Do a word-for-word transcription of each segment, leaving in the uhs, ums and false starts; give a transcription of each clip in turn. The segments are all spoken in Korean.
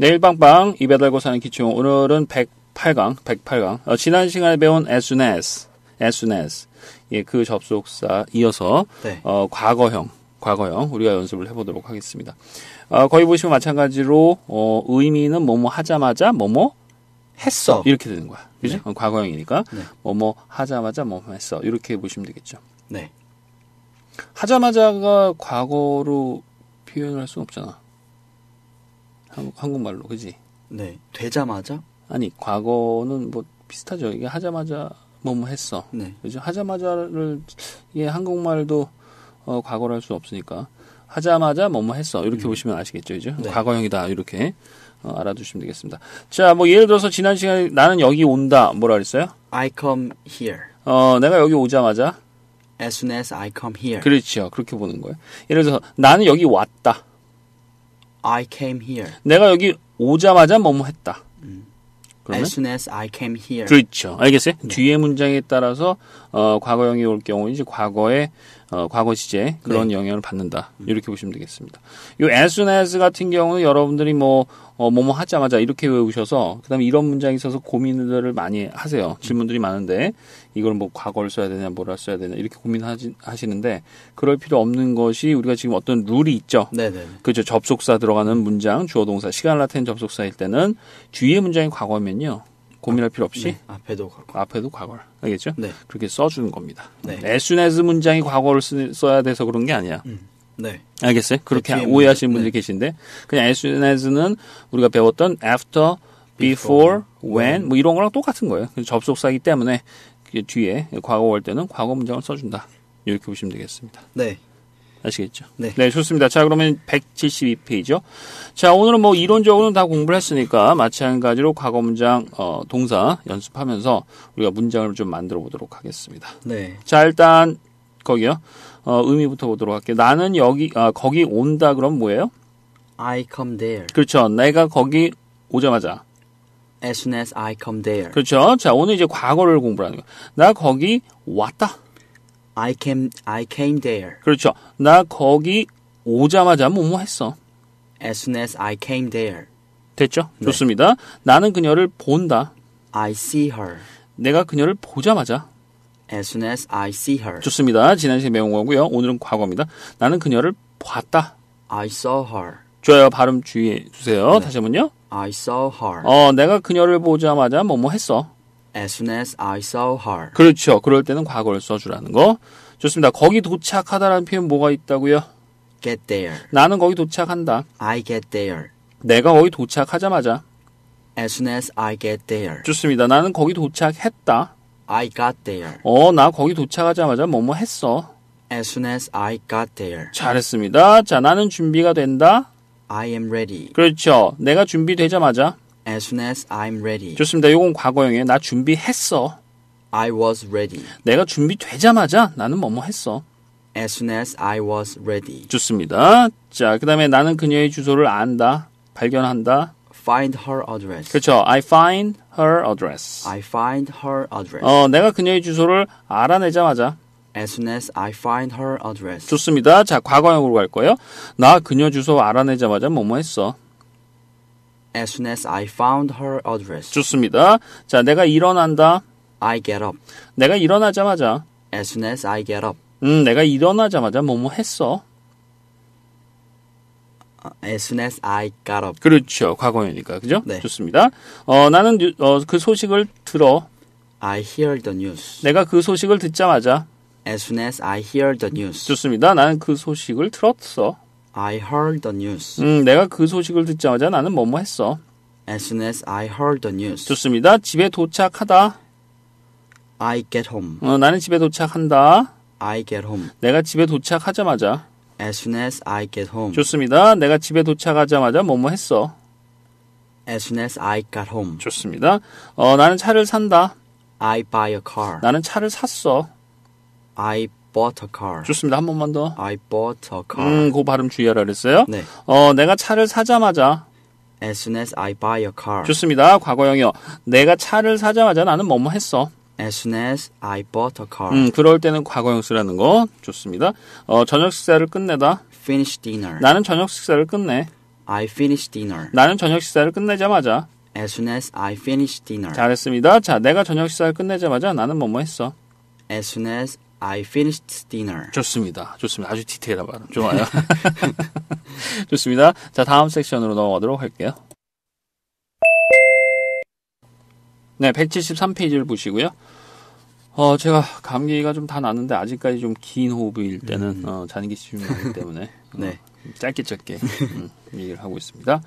네, 일빵빵 입에 달고 사는 기충. 오늘은 백팔 강, 백팔 강. 어, 지난 시간에 배운 as soon as, as soon as. 예, 그 접속사 이어서 네. 어, 과거형, 과거형 우리가 연습을 해보도록 하겠습니다. 어, 거의 보시면 마찬가지로 어, 의미는 뭐뭐 하자마자 뭐뭐 했어 이렇게 되는 거야, 그죠? 네. 어, 과거형이니까 네. 뭐뭐 하자마자 뭐뭐 했어 이렇게 보시면 되겠죠. 네. 하자마자가 과거로 표현할 수는 없잖아. 한국, 한국말로, 그지? 네. 되자마자? 아니, 과거는 뭐 비슷하죠. 이게 하자마자 뭐뭐 했어. 네. 그죠? 하자마자를, 이게 한국말도 어, 과거로 할 수 없으니까. 하자마자 뭐뭐 했어. 이렇게 음. 보시면 아시겠죠. 그죠? 네. 과거형이다. 이렇게 어, 알아두시면 되겠습니다. 자, 뭐 예를 들어서 지난 시간에 나는 여기 온다. 뭐라 그랬어요? I come here. 어, 내가 여기 오자마자. As soon as I come here. 그렇죠. 그렇게 보는 거예요. 예를 들어서 나는 여기 왔다. I came here. 내가 여기 오자마자 뭐뭐 했다. 음. 그러면 as soon as I came here. 그렇죠. 알겠어요? 네. 뒤에 문장에 따라서 어, 과거형이 올 경우 이제 과거의 어, 과거 시제 그런 네. 영향을 받는다. 음. 이렇게 보시면 되겠습니다. 이 as soon as 같은 경우는 여러분들이 뭐 어, 뭐뭐 하자마자 이렇게 외우셔서 그다음에 이런 문장에 있어서 고민들을 많이 하세요. 질문들이 많은데 이걸 뭐 과거를 써야 되냐, 뭐라 써야 되냐 이렇게 고민하시는데 그럴 필요 없는 것이 우리가 지금 어떤 룰이 있죠. 네네. 그렇죠. 접속사 들어가는 문장, 주어동사, 시간 나타낸 접속사일 때는 뒤에 문장이 과거면요. 고민할 앞, 필요 없이 네. 앞에도 과거. 앞에도 과거를. 알겠죠? 네. 그렇게 써주는 겁니다. 네. as soon as 문장이 과거를 쓰, 써야 돼서 그런 게 아니야. 음. 네. 알겠어요? 그렇게 네, 오해하시는 분들이 네. 계신데 그냥 as soon as는 우리가 배웠던 after, before, before when 뭐 이런 거랑 똑같은 거예요. 접속사이기 때문에 뒤에 과거 올 때는 과거 문장을 써준다. 이렇게 보시면 되겠습니다. 네. 아시겠죠? 네. 네, 좋습니다. 자, 그러면 백칠십이 페이지죠. 자, 오늘은 뭐 이론적으로는 다 공부를 했으니까 마찬가지로 과거 문장, 어, 동사 연습하면서 우리가 문장을 좀 만들어 보도록 하겠습니다. 네. 자, 일단 거기요. 어, 의미부터 보도록 할게요. 나는 여기, 아, 거기 온다 그럼 뭐예요? I come there. 그렇죠. 내가 거기 오자마자. As soon as I come there. 그렇죠. 자, 오늘 이제 과거를 공부하는 거예요. 나 거기 왔다. I came, I came there. 그렇죠. 나 거기 오자마자 뭐뭐 했어. As soon as I came there. 됐죠? 네. 좋습니다. 나는 그녀를 본다. I see her. 내가 그녀를 보자마자. As soon as I see her. 좋습니다. 지난 시간에 배운 거고요. 오늘은 과거입니다. 나는 그녀를 봤다. I saw her. 좋아요. 발음 주의해 주세요. 네. 다시 한번요. I saw her. 어, 내가 그녀를 보자마자 뭐뭐 했어. As soon as I saw her. 그렇죠. 그럴 때는 과거를 써주라는 거. 좋습니다. 거기 도착하다라는 표현 뭐가 있다고요? Get there. 나는 거기 도착한다. I get there. 내가 거기 도착하자마자. As soon as I get there. 좋습니다. 나는 거기 도착했다. I got there. 어, 나 거기 도착하자마자 뭐뭐 했어. As soon as I got there. 잘했습니다. 자, 나는 준비가 된다. I am ready. 그렇죠. 내가 준비되자마자. As soon as I'm ready. 좋습니다. 이건 과거형이에요. 나 준비했어. I was ready. 내가 준비되자마자 나는 뭐뭐 했어. As soon as I was ready. 좋습니다. 자, 그 다음에 나는 그녀의 주소를 안다. 발견한다. Find her address. 그렇죠. I find her address. I find her address. 어, 내가 그녀의 주소를 알아내자마자. As soon as I find her address. 좋습니다. 자, 과거형으로 갈 거예요. 나 그녀 주소 알아내자마자 뭐뭐 했어. As soon as I found her address. 좋습니다. 자, 내가 일어난다. I get up. 내가 일어나자마자. As soon as I get up. 음, 내가 일어나자마자 뭐뭐 했어. As soon as I got up. 그렇죠. 과거형이니까. 그죠? 네. 좋습니다. 어, 나는 어, 그 소식을 들어. I hear the news. 내가 그 소식을 듣자마자. As soon as I hear the news. 좋습니다. 나는 그 소식을 들었어. I heard the news. 음, 내가 그 소식을 듣자마자 나는 뭐뭐 했어. As soon as I heard the news. 좋습니다. 집에 도착하다. I get home. 어, 나는 집에 도착한다. I get home. 내가 집에 도착하자마자. As soon as I get home. 좋습니다. 내가 집에 도착하자마자 뭐뭐 했어. As soon as I got home. 좋습니다. 어, 나는 차를 산다. I buy a car. 나는 차를 샀어. I bought a car. 좋습니다. 한 번만 더. I bought a car. 음, 그 발음 주의하라 그랬어요. 네. 어, 내가 차를 사자마자. As soon as I buy a car. 좋습니다. 과거형이요. 내가 차를 사자마자 나는 뭐뭐 했어. As soon as I bought a car. 음, 그럴 때는 과거형 쓰라는 거. 좋습니다. 어, 저녁 식사를 끝내다. Finish dinner. 나는 저녁 식사를 끝내. I finish dinner. 나는 저녁 식사를 끝내자마자. As soon as I finish dinner. 잘했습니다. 자, 내가 저녁 식사를 끝내자마자 나는 뭐뭐 했어. As soon as I finished dinner. 좋습니다. 좋습니다. 아주 디테일한 발음. 좋아요. 좋습니다. 자, 다음 섹션으로 넘어가도록 할게요. 네, 백칠십삼 페이지를 보시고요. 어, 제가 감기가 좀 다 났는데 아직까지 좀 긴 호흡일 때는 음. 어, 잔기 심하기 때문에 네. 어, 짧게 짧게 음, 얘기를 하고 있습니다.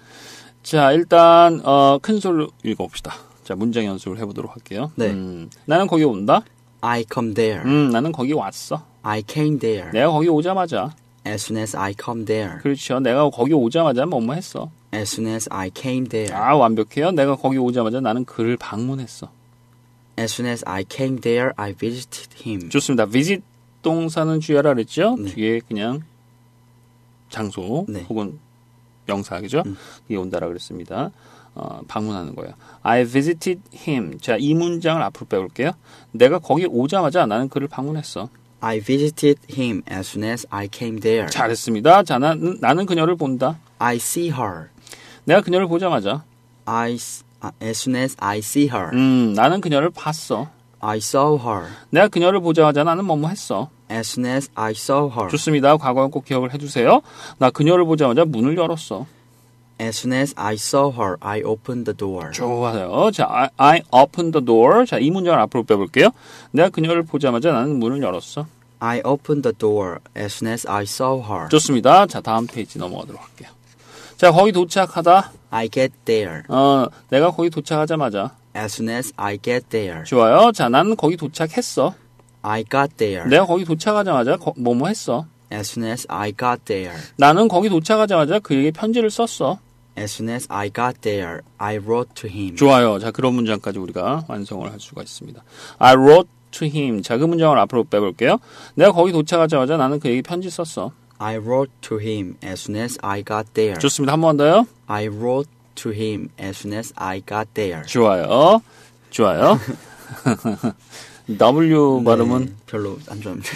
자, 일단 어, 큰 소리로 읽어봅시다. 자, 문장 연습을 해보도록 할게요. 네. 음, 나는 거기 온다. I come there. 음, 나는 거기 왔어. I came there. 내가 거기 오자마자. As soon as I come there. 그렇죠. 내가 거기 오자마자 뭐뭐 했어. As soon as I came there. 아, 완벽해요. 내가 거기 오자마자 나는 그를 방문했어. As soon as I came there, I visited him. 좋습니다. visit 동사는 주의하라 그랬죠? 네. 뒤에 그냥 장소 네. 혹은 명사, 그죠? 음. 그게 온다라 그랬습니다. 어, 방문하는 거예요. I visited him. 자, 이 문장을 앞으로 빼볼게요. 내가 거기 오자마자 나는 그를 방문했어. I visited him as soon as I came there. 잘했습니다. 자, 나, 나는 그녀를 본다. I see her. 내가 그녀를 보자마자. I as soon as I see her. 음, 나는 그녀를 봤어. I saw her. 내가 그녀를 보자마자 나는 뭐뭐 했어. As soon as I saw her. 좋습니다. 과거는 꼭 기억을 해주세요. 나 그녀를 보자마자 문을 열었어. As soon as I saw her, I opened the door. 좋아요. 자, I, I opened the door. 자, 이 문장을 앞으로 빼볼게요. 내가 그녀를 보자마자 나는 문을 열었어. I opened the door as soon as I saw her. 좋습니다. 자, 다음 페이지 넘어가도록 할게요. 자, 거기 도착하다. I get there. 어, 내가 거기 도착하자마자. As soon as I get there. 좋아요. 자, 나는 거기 도착했어. I got there. 내가 거기 도착하자마자 거, 뭐뭐 했어. As soon as I got there. 나는 거기 도착하자마자 그에게 편지를 썼어. As soon as I got there, I wrote to him. 좋아요. 자, 그런 문장까지 우리가 완성을 할 수가 있습니다. I wrote to him. 자, 그 문장을 앞으로 빼볼게요. 내가 거기 도착하자마자 나는 그에게 편지 썼어. I wrote to him as soon as I got there. 좋습니다. 한 번 더요. I wrote to him as soon as I got there. 좋아요. 좋아요. W 발음은 네, 별로 안 좋아합니다.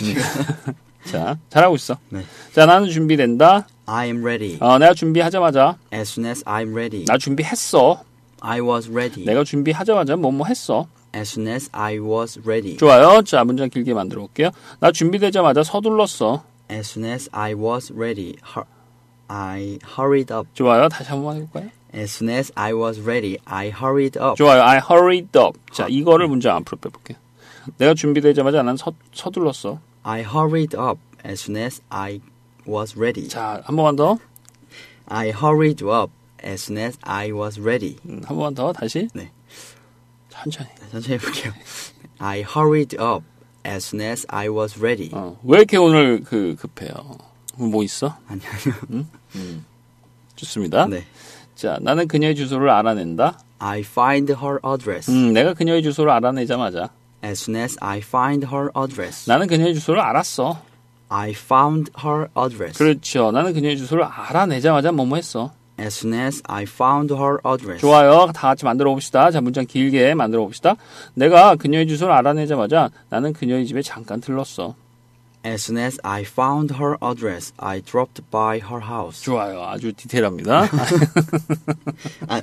자, 잘하고 있어. 네. 자, 나는 준비된다. I am ready. 어, 내가 준비하자마자. As soon as I'm ready. 나 준비했어. I was ready. 내가 준비하자마자 뭐뭐 했어. As soon as I was ready. 좋아요. 자, 문장 길게 만들어 볼게요. 나 준비되자마자 서둘렀어. As soon as I was ready, I hurried up. 좋아요. 다시 한번 해볼까요? As soon as I was ready, I hurried up. 좋아요. I hurried up. 자, 이거를 문장 앞으로 빼볼게요. 내가 준비되자마자 난 서, 서둘렀어. I hurried up as soon as I was ready. 자, 한 번만 더. I hurried up as soon as I was ready. 음, 한 번만 더. 다시. 네. 천천히. 천천히 해볼게요. I hurried up. As soon as I was ready. 어, 왜 이렇게 오늘 그 급해요? 뭐 있어? 아니, 아니요. 음? 음. 좋습니다. 네. 자, 나는 그녀의 주소를 알아낸다. I find her address. 음, 내가 그녀의 주소를 알아내자마자. As soon as I find her address. 나는 그녀의 주소를 알았어. I found her address. 그렇죠. 나는 그녀의 주소를 알아내자마자 뭐뭐 했어. As soon as I found her address. 좋아요. 다 같이 만들어 봅시다. 자, 문장 길게 만들어 봅시다. 내가 그녀의 주소를 알아내자마자 나는 그녀의 집에 잠깐 들렀어. As soon as I found her address, I dropped by her house. 좋아요. 아주 디테일합니다. 아,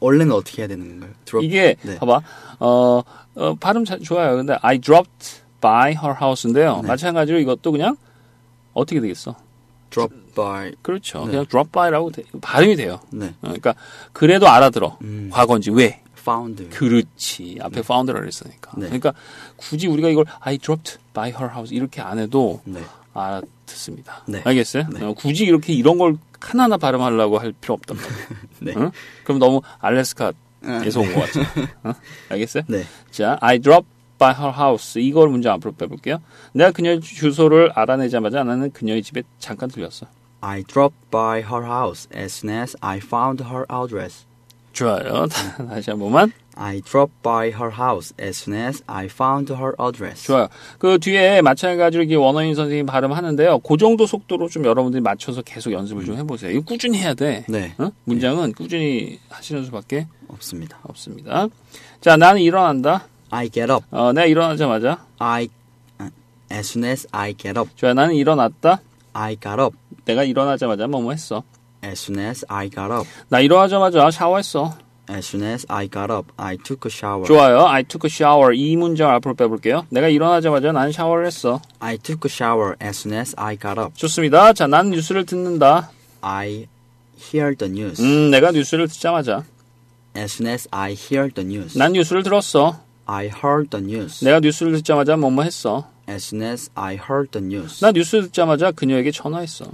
원래는 어떻게 해야 되는 건가요? Drop, 이게 네. 봐봐. 어, 어, 발음 자, 좋아요. 근데 I dropped by her house인데요. 네. 마찬가지로 이것도 그냥 어떻게 되겠어? drop by. 그렇죠. 네. 그냥 drop by라고 되, 발음이 돼요. 네. 그러니까 그래도 알아들어. 음. 과거인지 왜? found. 그렇지. 앞에 네. found라고 했으니까. 네. 그러니까 굳이 우리가 이걸 I dropped by her house 이렇게 안 해도 네. 알아듣습니다. 네. 알겠어요? 네. 어, 굳이 이렇게 이런 걸 하나하나 발음하려고 할 필요 없단 말이에요. 네. 응? 그럼 너무 알래스카에서 아, 온 것 같아요. 응? 알겠어요? 네. 자, I dropped by her house. 이걸 문장 앞으로 빼볼게요. 내가 그녀의 주소를 알아내자마자 나는 그녀의 집에 잠깐 들렸어. I dropped by her house as soon as I found her address. 좋아요. 다시 한 번만. I dropped by her house as soon as I found her address. 좋아요. 그 뒤에 마찬가지로 원어민 선생님 발음하는데요. 그 정도 속도로 좀 여러분들이 맞춰서 계속 연습을 음. 좀 해보세요. 이거 꾸준히 해야 돼. 네. 어? 문장은 네. 꾸준히 하시는 수밖에 없습니다. 없습니다. 자, 나는 일어난다. I get up. 어, 내가 일어나자마자. I as soon as I get up. 좋아, 나는 일어났다. I got up. 내가 일어나자마자 뭐뭐 했어. As soon as I got up. 나 일어나자마자 샤워했어. As soon as I got up, I took a shower. 좋아요. I took a shower. 이 문장 앞으로 빼볼게요. 내가 일어나자마자 난 샤워를 했어. I took a shower as soon as I got up. 좋습니다. 자, 난 뉴스를 듣는다. I hear the news. 음, 내가 뉴스를 듣자마자. As soon as I hear the news. 난 뉴스를 들었어. I heard the news. 내가 뉴스를 듣자마자 뭐뭐 했어. As soon as I heard the news. 나 뉴스 듣자마자 그녀에게 전화했어.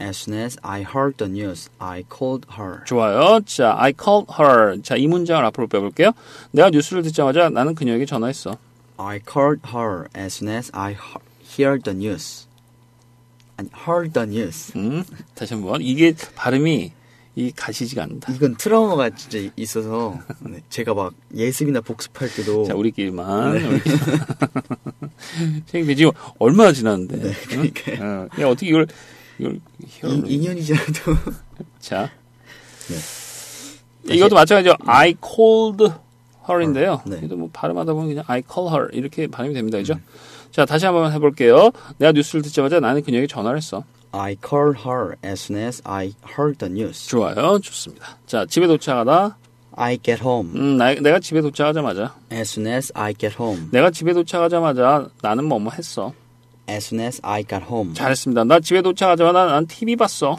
As soon as I heard the news, I called her. 좋아요. 자, I called her. 자, 이 문장을 앞으로 빼볼게요. 내가 뉴스를 듣자마자 나는 그녀에게 전화했어. I called her as soon as I heard the news. 아니, heard the news. 음, 다시 한번. 이게 발음이 이 가시지가 않는다. 이건 트라우마가 진짜 있어서 네, 제가 막 예습이나 복습할 때도 자, 우리끼리만. 네. 우리끼리만. 선생님, 지금 얼마나 지났는데? 네, 그러니까요. 응? 어, 그냥 어떻게 이걸... 이걸 이, 이 년이 지나도 자 네. 이것도 마찬가지죠. 네. I called her인데요. 네. 그래도 뭐 발음하다 보면 그냥 I call her 이렇게 발음이 됩니다, 그죠? 음. 자 다시 한번 해볼게요. 내가 뉴스를 듣자마자 나는 그녀에게 전화를 했어. I called her as soon as I heard the news. 좋아요, 좋습니다. 자 집에 도착하다. I get home. 음, 나, 내가 집에 도착하자마자. As soon as I get home. 내가 집에 도착하자마자 나는 뭐뭐 했어. As soon as I got home. 잘했습니다. 나 집에 도착하자마자 난 티비 봤어.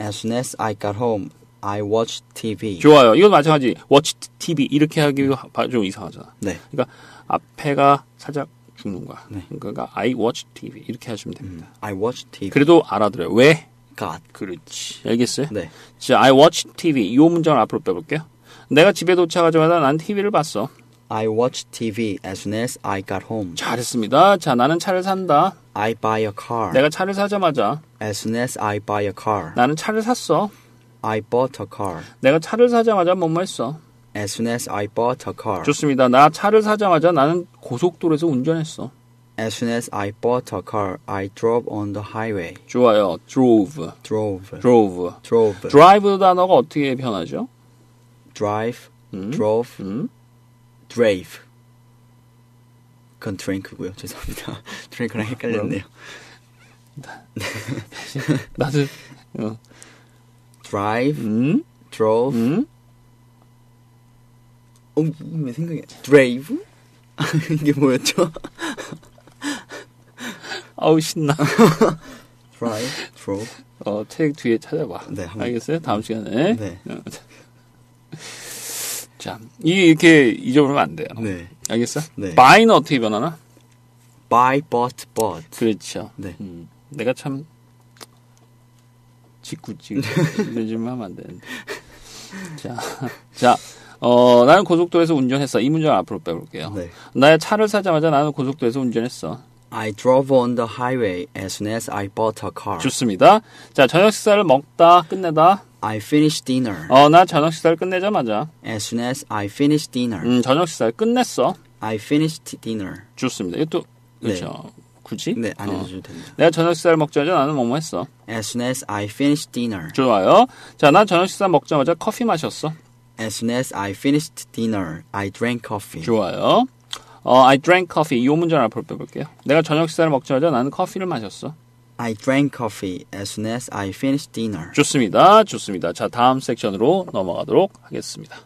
As soon as I got home, I watched 티비. 좋아요. 이건 마찬가지. watch 티비 이렇게 하기도 좀 이상하잖아. 네. 그러니까 앞에가 살짝 죽는 거야. 네. 그러니까 I watched 티비 이렇게 하시면 됩니다. 음, I watched 티비. 그래도 알아들어요. 왜? God. 그렇지. 알겠어요? 네. 자, I watched 티비. 이 문장을 앞으로 빼볼게요. 내가 집에 도착하자마자 난 티비를 봤어. I watched 티비 as soon as I got home. 잘했습니다. 자, 나는 차를 산다. I buy a car. 내가 차를 사자마자. As soon as I buy a car. 나는 차를 샀어. I bought a car. 내가 차를 사자마자 뭐뭐 했어. As soon as I bought a car. 좋습니다. 나 차를 사자마자 나는 고속도로에서 운전했어. As soon as I bought a car, I drove on the highway. 좋아요. drove. drove. drove. drove. drive 단어가 어떻게 변하죠? drive, 음? drove, 음? drive. 그건 드랭크고요. 죄송합니다. 드랭크랑 헷갈렸네요. 나, 나도 어. drive, 음? drove, 음? 어, 왜 생각이 drive? 이게 뭐였죠? 아우 신나. drive, drove. 어, 책 뒤에 찾아봐. 네, 한번. 알겠어요? 다음 시간에. 네. 자, 이게 이렇게 잊어버리면 안 돼요. 네. 알겠어? 네. buy는 어떻게 변하나? buy, bought, bought. 그렇죠. 네. 음, 내가 참 짓궂지. 요즘 하면 안 되는데. 자, 자, 어, 나는 고속도로에서 운전했어. 이 문장 앞으로 빼볼게요. 네. 나의 차를 사자마자 나는 고속도로에서 운전했어. I drove on the highway as soon as I bought a car. 좋습니다. 자, 저녁 식사를 먹다, 끝내다. I finished dinner. 어, 나 저녁 식사를 끝내자마자. As soon as I finished dinner. 음, 저녁 식사를 끝냈어. I finished dinner. 좋습니다. 이것도 그렇죠. 네. 굳이? 네, 안 해줘도 됩니다. 어. 내가 저녁 식사를 먹자마자 나는 뭐뭐 했어. As soon as I finished dinner. 좋아요. 자, 나 저녁 식사 먹자마자 커피 마셨어. As soon as I finished dinner, I drank coffee. 좋아요. 어, I drank coffee. 이 문장 앞으로 빼볼게요. 내가 저녁 식사를 먹자마자 나는 커피를 마셨어. I drank coffee as soon as I finished dinner. 좋습니다. 좋습니다. 자, 다음 섹션으로 넘어가도록 하겠습니다.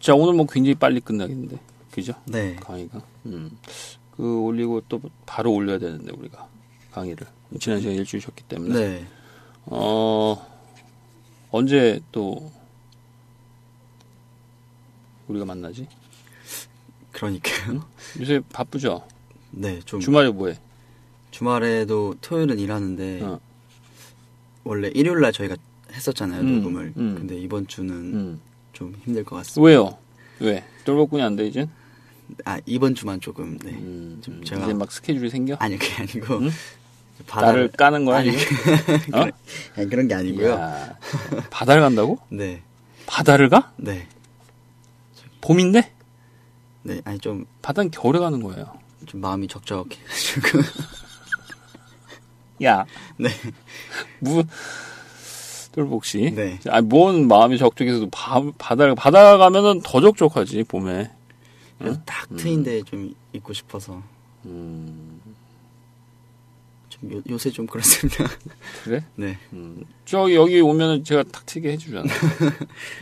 자, 오늘 뭐 굉장히 빨리 끝나겠는데. 그죠? 네. 강의가. 음. 그 올리고 또 바로 올려야 되는데 우리가 강의를. 지난 시간에 일주일 쉬었기 때문에. 네. 어. 언제 또 우리가 만나지? 그러니까요. 요새 바쁘죠? 네, 좀 주말에 뭐해? 주말에도 토요일은 일하는데 어. 원래 일요일 날 저희가 했었잖아요 음, 녹음을. 음. 근데 이번 주는 음. 좀 힘들 것 같습니다. 왜요? 왜? 돌복군이 안 돼 이제? 아 이번 주만 조금. 네. 음, 좀 제가 이제 막 스케줄이 생겨? 아니 그게 아니고 음? 바다를 나를 까는 거야? 아니 어? 그런, 그런 게 아니고요. 이야, 바다를 간다고? 네. 바다를 가? 네. 봄인데? 네, 아니 좀 바다는 겨울에 가는 거예요. 좀 마음이 적적해가지고. 야. 네. 무, 똘복씨. 네. 아니, 뭔 마음이 적적해서도 바, 바다, 바다 가면은 더 적적하지, 봄에. 응? 딱 트인데 음. 좀 있고 싶어서. 음. 요, 요새 좀 그렇습니다. 그래? 네. 음. 저 여기 오면은 제가 탁 튀게 해주잖아요.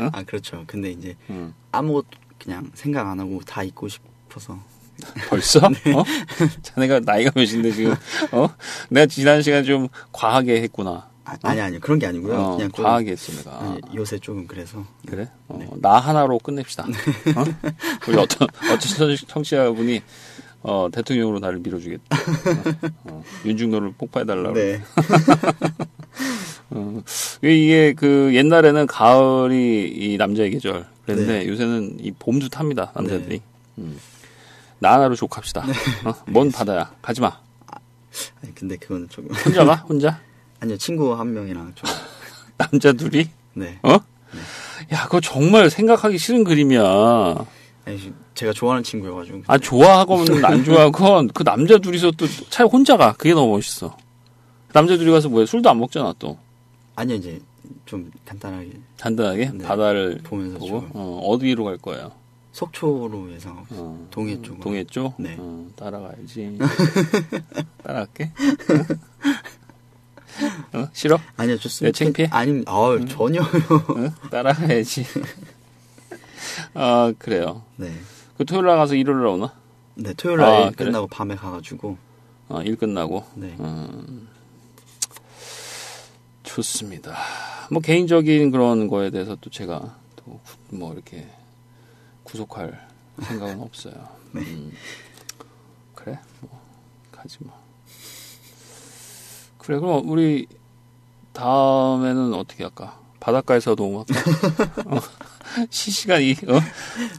어? 아 그렇죠. 근데 이제 음. 아무것도 그냥 생각 안 하고 다 잊고 싶어서. 벌써? 네. 어? 자네가 나이가 몇인데 지금? 어? 내가 지난 시간 좀 과하게 했구나. 아, 어? 아니 아니 그런 게 아니고요. 어, 그냥 과하게 했습니다. 아니, 요새 조금 그래서. 그래? 어, 네. 나 하나로 끝냅시다. 어? 우리 어떤 어떤 청취자분이. 어 대통령으로 나를 밀어주겠다. 어, 윤중노를 폭파해달라고. 네. 어, 이게 그 옛날에는 가을이 이 남자의 계절. 그런데 네. 요새는 이 봄도 탑니다 남자들이. 네. 음. 나 하나로 족합시다. 네. 어? 먼 바다야. 가지 마. 아, 아니 근데 그거는 조금. 혼자 가? 혼자? 아니요 친구 한 명이랑 좀. 남자 둘이? 네. 어? 네. 야 그거 정말 생각하기 싫은 그림이야. 아니, 제가 좋아하는 친구여가지고. 아, 좋아하건 안 좋아하건 그 남자 둘이서 또 차에 혼자 가. 그게 너무 멋있어. 남자 둘이 가서 뭐해? 술도 안 먹잖아, 또. 아니요, 이제 좀 간단하게. 간단하게? 네. 바다를 보면서 보고. 어, 어디로 갈 거예요? 속초로 해서 어. 동해 쪽. 동해 쪽? 네. 어, 따라가야지. 따라갈게. 어? 어? 싫어? 아니요, 좋습니다. 네, 창피해? 아니, 어, 응? 전혀요. 어? 따라가야지. 아 그래요. 네. 그 토요일 날 가서 일요일 날 오나? 네, 토요일 날 아, 그래? 끝나고 밤에 가가지고. 아, 일 끝나고. 네. 음, 좋습니다. 뭐 개인적인 그런 거에 대해서 또 제가 또 뭐 이렇게 구속할 생각은 없어요. 네. 음, 그래, 뭐 가지 뭐. 그래 그럼 우리 다음에는 어떻게 할까? 바닷가에서 너무 할까? 실시간 이 어?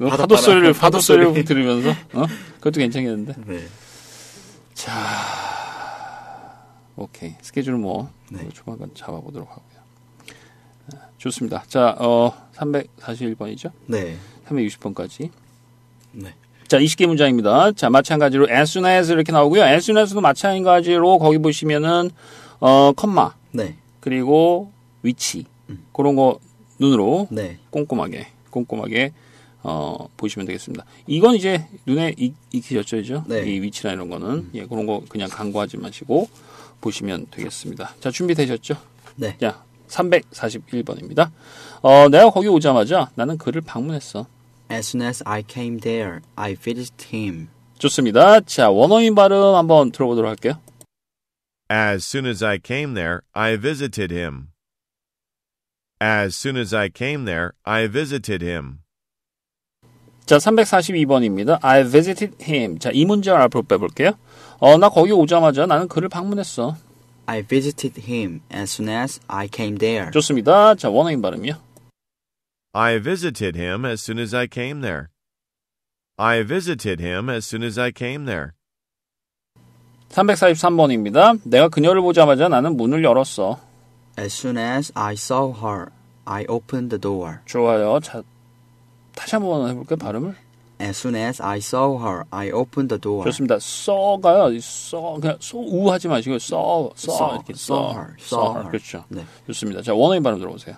어? 파도 소리를 파도 소리를 들으면서 어? 그것도 괜찮겠는데. 네. 자, 오케이 스케줄 뭐, 네. 뭐 조만간 잡아보도록 하고요. 좋습니다. 자, 어 삼백사십일 번이죠? 네. 삼백육십 번까지. 네. 자, 이십 개 문장입니다. 자, 마찬가지로 as soon as 이렇게 나오고요. as soon as도 마찬가지로 거기 보시면은 어 컴마. 네. 그리고 위치 음. 그런 거. 눈으로 네. 꼼꼼하게 꼼꼼하게 어, 보시면 되겠습니다. 이건 이제 눈에 익히셨죠? 네. 이 위치나 이런 거는 음. 예, 그런 거 그냥 간과하지 마시고 보시면 되겠습니다. 자 준비되셨죠? 네. 자 삼백사십일 번입니다. 어, 내가 거기 오자마자 나는 그를 방문했어. As soon as I came there, I visited him. 좋습니다. 자 원어민 발음 한번 들어보도록 할게요. As soon as I came there, I visited him. As soon as I came there, I visited him. 자, 삼백사십이 번입니다. I visited him. 자, 이 문장을 앞으로 빼볼게요. 어, 나 거기 오자마자 나는 그를 방문했어. I visited him as soon as I came there. 좋습니다. 자, 원어민 발음이요. I visited him as soon as I came there. I visited him as soon as I came there. 삼백사십삼 번입니다. 내가 그녀를 보자마자 나는 문을 열었어. As soon as I saw her, I opened the door. 좋아요. 자, 다시 한번 해볼게요. 발음을. As soon as I saw her, I opened the door. 좋습니다. saw가요. saw 그냥 소우 하지 마시고 saw, saw 이렇게 saw her, saw her. 그렇죠. 네. 좋습니다. 자, 원어민 발음 들어보세요.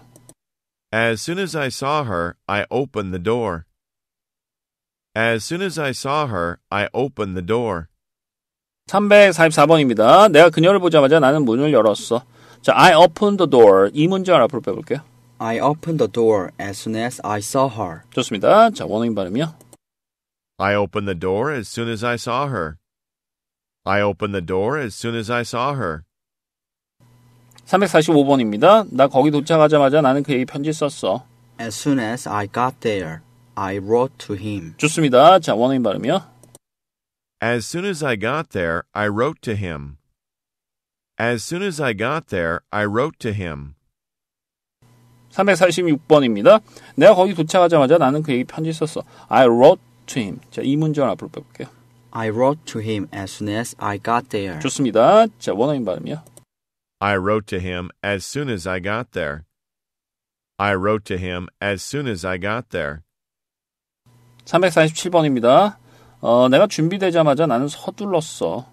As soon as I saw her, I opened the door. As soon as I saw her, I opened the door. 삼백사십사 번입니다. 내가 그녀를 보자마자 나는 문을 열었어. 자, I opened the door. 이 문장을 앞으로 빼볼게요. I opened the door as soon as I saw her. 좋습니다. 자, 원어민 발음이요. I opened the door as soon as I saw her. I opened the door as soon as I saw her. 삼백사십오 번입니다. 나 거기 도착하자마자 나는 그에게 편지 썼어. As soon as I got there, I wrote to him. 좋습니다. 자, 원어민 발음이요. As soon as I got there, I wrote to him. As soon as I got there, I wrote to him. 삼백사십육 번입니다. 내가 거기 도착하자마자 나는 그에게 편지 썼어. I wrote to him. 자, 이 문장을 앞으로 빼볼게요. I wrote to him as soon as I got there. 좋습니다. 자, 원어민 발음이요. I wrote to him as soon as I got there. I wrote to him as soon as I got there. 삼백사십칠 번입니다. 어, 내가 준비되자마자 나는 서둘렀어.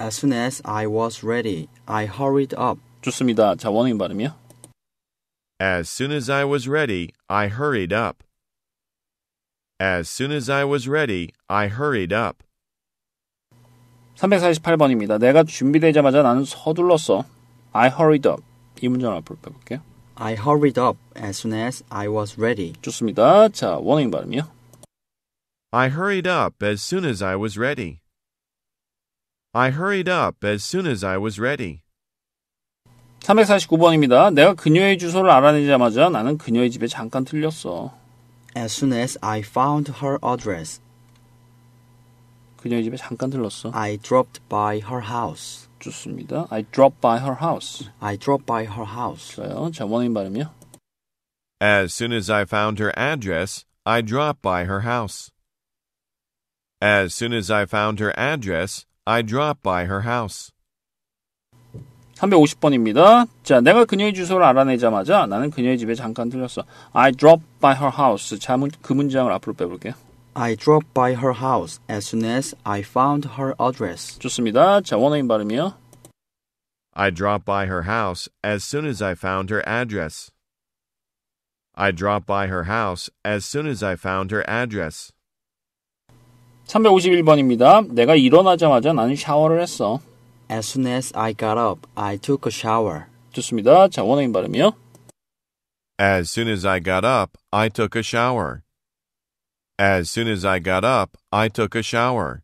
As soon as I was ready, I hurried up. 좋습니다. 자, 원어민 발음이요. As soon as I was ready, I hurried up. As soon as I was ready, I hurried up. 삼백사십팔 번입니다. 내가 준비되자마자 나는 서둘렀어. I hurried up. 이 문장 앞으로 빼볼게요. I hurried up as soon as I was ready. 좋습니다. 자, 원어민 발음이요. I hurried up as soon as I was ready. I hurried up as soon as I was ready. 삼백사십구 번입니다. 내가 그녀의 주소를 알아내자마자 나는 그녀의 집에 잠깐 들렸어. As soon as I found her address. 그녀의 집에 잠깐 들렀어. I dropped by her house. 좋습니다. I dropped by her house. I dropped by her house. 좋아요. 자, 원어민 발음이요. As soon as I found her address, I dropped by her house. As soon as I found her address, I dropped by her house. 삼백오십 번입니다. 자, 내가 그녀의 주소를 알아내자마자 나는 그녀의 집에 잠깐 들렸어. I dropped by her house. 자, 그 문장을 앞으로 빼볼게요. I dropped by her house as soon as I found her address. 좋습니다. 자, 원어민 발음이요. I dropped by her house as soon as I found her address. I dropped by her house as soon as I found her address. 삼백오십일 번입니다. 내가 일어나자마자 나는 샤워를 했어. As soon as I got up, I took a shower. 좋습니다. 자, 원어민 발음이요. As soon as I got up, I took a shower. As soon as I got up, I took a shower.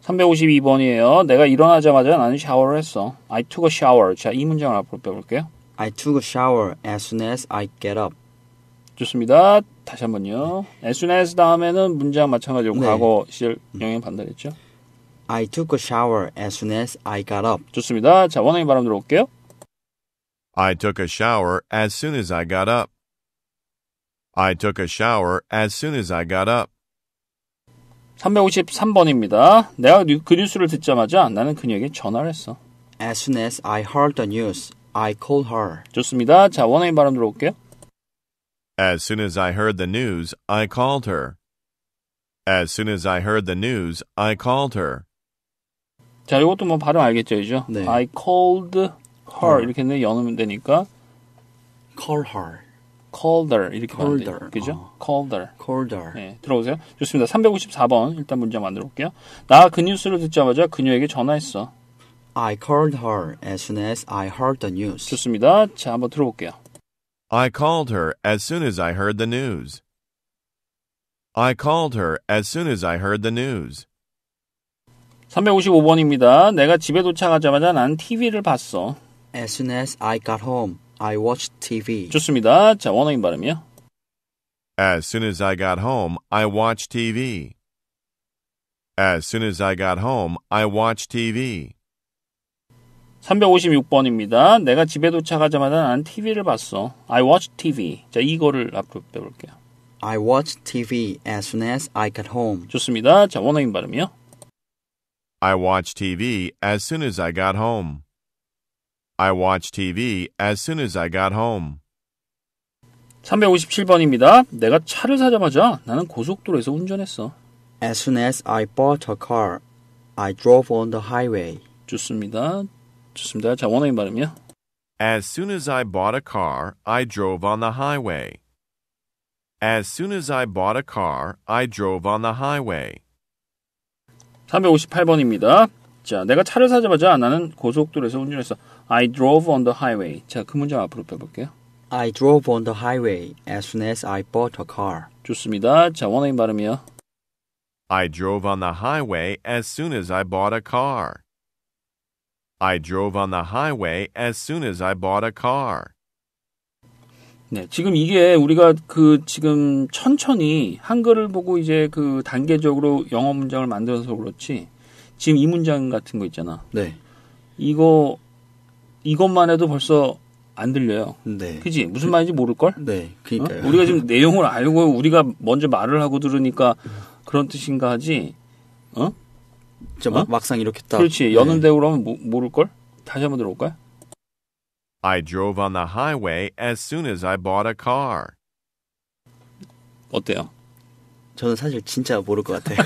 삼백오십이 번이에요. 내가 일어나자마자 나는 샤워를 했어. I took a shower. 자, 이 문장을 앞으로 빼볼게요. I took a shower as soon as I get up. 좋습니다. 다시 한번요. As soon as 다음에는 문장 마찬가지로 네. 과거 시절 영향 반대했죠. I took a shower as soon as I got up. 좋습니다. 자, 원어민 발음 들어볼게요. I took a shower as soon as I got up. I took a shower as soon as I got up. 삼백오십삼 번입니다. 내가 그 뉴스를 듣자마자 나는 그녀에게 전화를 했어. As soon as I heard the news, I called her. 좋습니다. 자, 원어민 발음 들어볼게요. As soon as I heard the news, I called her. As soon as I heard the news, I called her. 자, 이것도 뭐 발음 알겠죠, 이죠? 네. I called her. her. 이렇게 했는데 연음이 되니까 call her. colder 이렇게 colder 그죠? 어. colder colder 네, 들어오세요. 좋습니다. 삼백오십사 번 일단 문장 만들어 볼게요. 나 그 뉴스를 듣자마자 그녀에게 전화했어. I called her as soon as I heard the news. 좋습니다. 자, 한번 들어볼게요. I called her as soon as I heard the news. I called her as soon as I heard the news. 삼백오십오 번입니다. 내가 집에 도착하자마자 난 티비를 봤어. As soon as I got home, I watched 티비. 좋습니다. 자, 원어민 발음이요. As soon as I got home, I watched 티비. As soon as I got home, I watched 티비. 삼백오십육 번입니다. 내가 집에 도착하자마자 난 티비를 봤어. I watched 티비. 자, 이거를 앞으로 빼볼게요. I watched 티비 as soon as I got home. 좋습니다. 자, 원어민 발음이요. I watched 티비 as soon as I got home. I watched 티비 as soon as I got home. 삼백오십칠 번입니다. 내가 차를 사자마자 나는 고속도로에서 운전했어. As soon as I bought a car, I drove on the highway. 좋습니다. 좋습니다. 자, 원어민 발음이요. As soon as I bought a car, I drove on the highway. As soon as I bought a car, I drove on the highway. 삼백오십팔 번입니다. 자, 내가 차를 사자마자 나는 고속도로에서 운전했어. I drove on the highway. 자, 그 문장 앞으로 빼볼게요. I drove on the highway as soon as I bought a car. 좋습니다. 자, 원어민 발음이요. I drove on the highway as soon as I bought a car. I drove on the highway as soon as I bought a car. 네, 지금 이게 우리가 그 지금 천천히 한글을 보고 이제 그 단계적으로 영어 문장을 만들어서 그렇지. 지금 이 문장 같은 거 있잖아. 네. 이거 이것만 해도 벌써 안 들려요. 네. 그지? 무슨 말인지 모를 걸? 네. 그러니까요. 어? 우리가 지금 내용을 알고 우리가 먼저 말을 하고 들으니까 그런 뜻인가 하지. 어? 저 어? 막상 이렇게 딱. 그렇지. 연음대우로 하면 모, 모를 걸? 다시 한번 들어볼까요? I drove on the highway as soon as I bought a car. 어때요? 저는 사실 진짜 모를 것 같아요.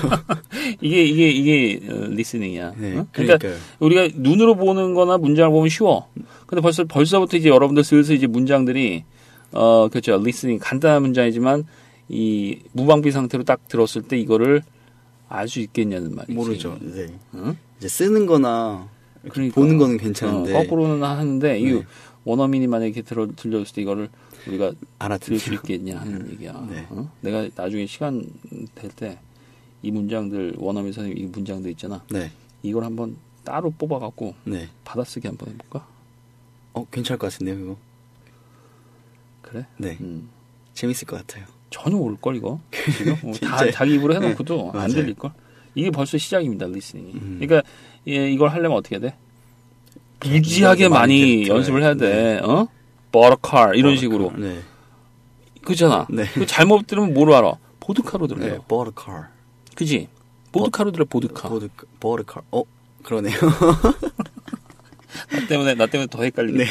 이게 이게 이게 리스닝이야. 네, 응? 그러니까 우리가 눈으로 보는거나 문장을 보면 쉬워. 근데 벌써 벌써부터 이제 여러분들 슬슬 이제 문장들이 어 그렇죠 리스닝 간단한 문장이지만 이 무방비 상태로 딱 들었을 때 이거를 알 수 있겠냐는 말이지. 모르죠. 네. 응? 이제 쓰는 거나 그러니까, 보는 거는 괜찮은데. 어, 거꾸로는 하는데, 이 네. 원어민이 만약에 이렇게 들어, 들려줬을 때 이거를 우리가 알아들을 수 있겠냐 하는 얘기야. 네. 어? 내가 나중에 시간 될 때 이 문장들, 원어민 선생님 이 문장들 있잖아. 네. 이걸 한번 따로 뽑아갖고 네. 받아쓰기 한번 해볼까? 어, 괜찮을 것 같은데요, 이거? 그래? 네. 음. 재밌을 것 같아요. 전혀 모를걸, 이거? 어, 다 자기 입으로 해놓고도 네. 안 들릴걸? 이게 벌써 시작입니다, 리스닝이. 음. 그러니까 예, 이걸 하려면 어떻게 해야 돼? 무지하게 많이, 많이 연습을 해야 돼. 네. 어? 버터칼 이런 버터칼. 식으로. 네. 그렇잖아. 네. 잘못 들으면 뭐로 알아? 보드카로 들려요. 네, 버터칼. 그지? 보드카로 들려, 보드카. 보드, 버터칼. 어? 그러네요. 나 때문에, 나 때문에 더 헷갈리네.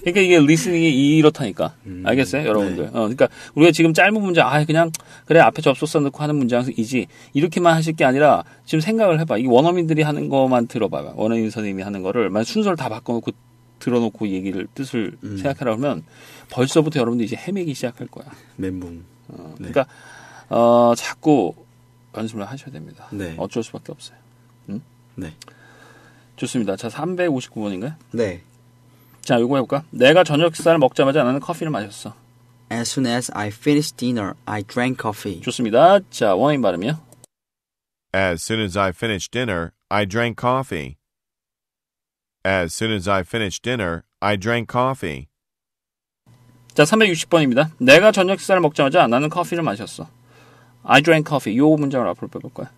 그러니까 이게 리스닝이 이렇다니까. 음, 알겠어요? 여러분들. 네. 어, 그러니까 우리가 지금 짧은 문장, 아, 그냥, 그래, 앞에 접속사 넣고 하는 문장이지. 이렇게만 하실 게 아니라 지금 생각을 해봐. 이 원어민들이 하는 것만 들어봐봐. 원어민 선생님이 하는 거를. 만약 순서를 다 바꿔놓고 들어놓고 얘기를, 뜻을 음. 생각하라 그러면 벌써부터 여러분들이 이제 헤매기 시작할 거야. 멘붕. 어, 네. 그러니까, 어, 자꾸 연습을 하셔야 됩니다. 네. 어쩔 수밖에 없어요. 응? 네. 좋습니다. 자, 삼백오십구 번인가요? 네. 자, 요거 해볼까? 내가 저녁 식사를 먹자마자 나는 커피를 마셨어. As soon as I finished dinner, I drank coffee. 좋습니다. 자, 원어민 발음이요. As soon as I finished dinner, I drank coffee. As soon as I finished dinner, I drank coffee. 자, 삼백육십 번입니다. 내가 저녁 식사를 먹자마자 나는 커피를 마셨어. I drank coffee. 요 문장을 앞으로 빼볼까요?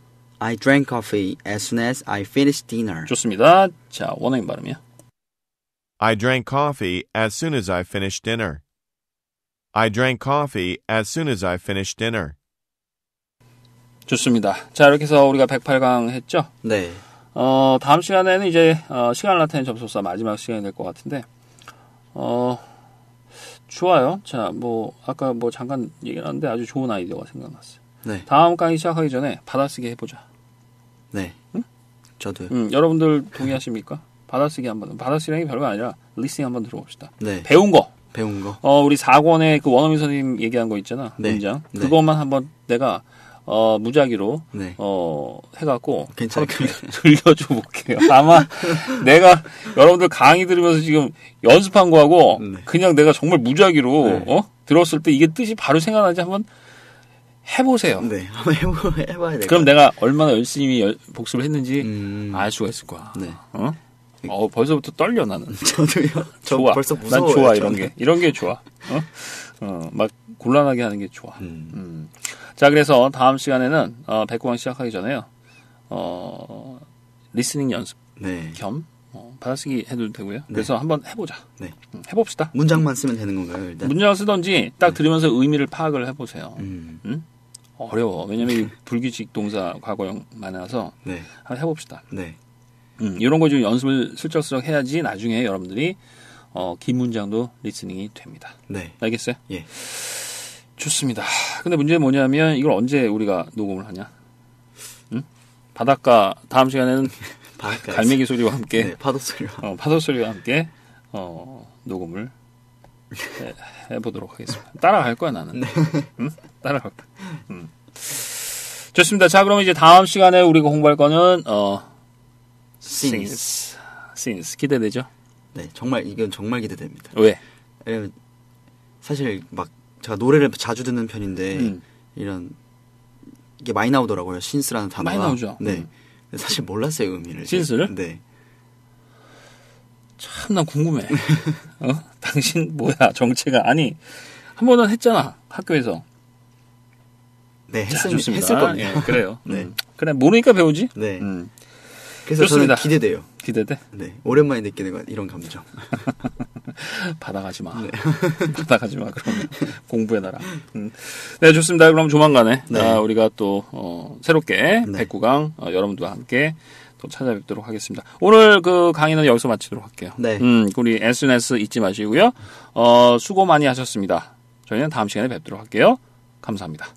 I drank coffee as soon as I finished dinner. 좋습니다. 자, 원어민 발음이요. I drank coffee as soon as I finished dinner. I drank coffee as soon as I finished dinner. 좋습니다. 자, 이렇게 해서 우리가 백팔 강 했죠? 네. 어, 다음 시간에는 이제 어, 시간을 나타낸 접속사 마지막 시간이 될 것 같은데 어, 좋아요. 자, 뭐 아까 뭐 잠깐 얘기했는데 아주 좋은 아이디어가 생각났어요. 네. 다음 강의 시작하기 전에 받아쓰기 해보자. 네. 응? 저도요. 응, 여러분들 동의하십니까? 받아쓰기 한번. 받아쓰기라는 게 별거 아니라 리스닝 한번 들어봅시다. 네. 배운 거. 배운 거. 어, 우리 사 권에 그 원어민 선생님 얘기한 거 있잖아. 네. 문장. 네. 그것만 한번 내가 어, 무작위로 네. 어, 해갖고 괜찮게 들려줘 볼게요. 아마 내가 여러분들 강의 들으면서 지금 연습한 거하고 네. 그냥 내가 정말 무작위로 네. 어? 들었을 때 이게 뜻이 바로 생각나지 한번. 해보세요. 네, 한번 해보, 해봐야 돼요. 그럼 내가 얼마나 열심히 여, 복습을 했는지 음... 알 수가 있을 거야. 네. 어? 어, 벌써부터 떨려, 나는. 저도요. 저 좋아. 벌써 무서워요. 난 좋아, 이런 저는. 게. 이런 게 좋아. 어? 어, 막 곤란하게 하는 게 좋아. 음. 음. 자, 그래서 다음 시간에는, 어, 백구강 시작하기 전에요. 어, 리스닝 연습. 네. 겸, 어, 받아쓰기 해도 되고요. 네. 그래서 한번 해보자. 네. 음, 해봅시다. 문장만 쓰면 되는 건가요, 일단? 문장을 쓰던지 딱 들으면서 네. 의미를 파악을 해보세요. 음. 음? 어려워. 왜냐면 불규칙 동사 과거형 많아서 네. 한번 해봅시다. 네. 음, 이런 거 좀 연습을 슬쩍슬쩍 해야지 나중에 여러분들이 어, 긴 문장도 리스닝이 됩니다. 네. 알겠어요? 예. 좋습니다. 근데 문제는 뭐냐면 이걸 언제 우리가 녹음을 하냐? 응? 바닷가 다음 시간에는 갈매기 소리와 함께 네, 파도 소리와 어, 파도 소리와 함께 어, 녹음을 해보도록 하겠습니다. 따라갈 거야, 나는. 네. 응? 따라갈 거야. 응. 좋습니다. 자, 그러면 이제 다음 시간에 우리가 공부할 거는, 어, since. since. 기대되죠? 네, 정말, 이건 정말 기대됩니다. 왜? 왜냐면, 사실 막, 제가 노래를 자주 듣는 편인데, 음. 이런, 이게 많이 나오더라고요. since라는 단어가. 많이 나오죠? 네. 음. 사실 몰랐어요, 의미를. since를? 네. 참, 난 궁금해. 어? 당신, 뭐야, 정체가. 아니, 한 번은 했잖아, 학교에서. 네, 했으면, 했을 겁니다. 예, 그래요. 네. 음. 그래, 모르니까 배우지? 네. 음. 그래서 좋습니다. 저는 기대돼요. 기대돼? 네. 오랜만에 느끼는 건 이런 감정. 받아가지 마. 네. 받아가지 마, 그러면. 공부해놔라. 음. 네, 좋습니다. 그럼 조만간에 네. 아, 우리가 또, 어, 새롭게 네. 백구강 어, 여러분들과 함께 또 찾아뵙도록 하겠습니다. 오늘 그 강의는 여기서 마치도록 할게요. 네. 음, 우리 에스엔에스 잊지 마시고요. 어, 수고 많이 하셨습니다. 저희는 다음 시간에 뵙도록 할게요. 감사합니다.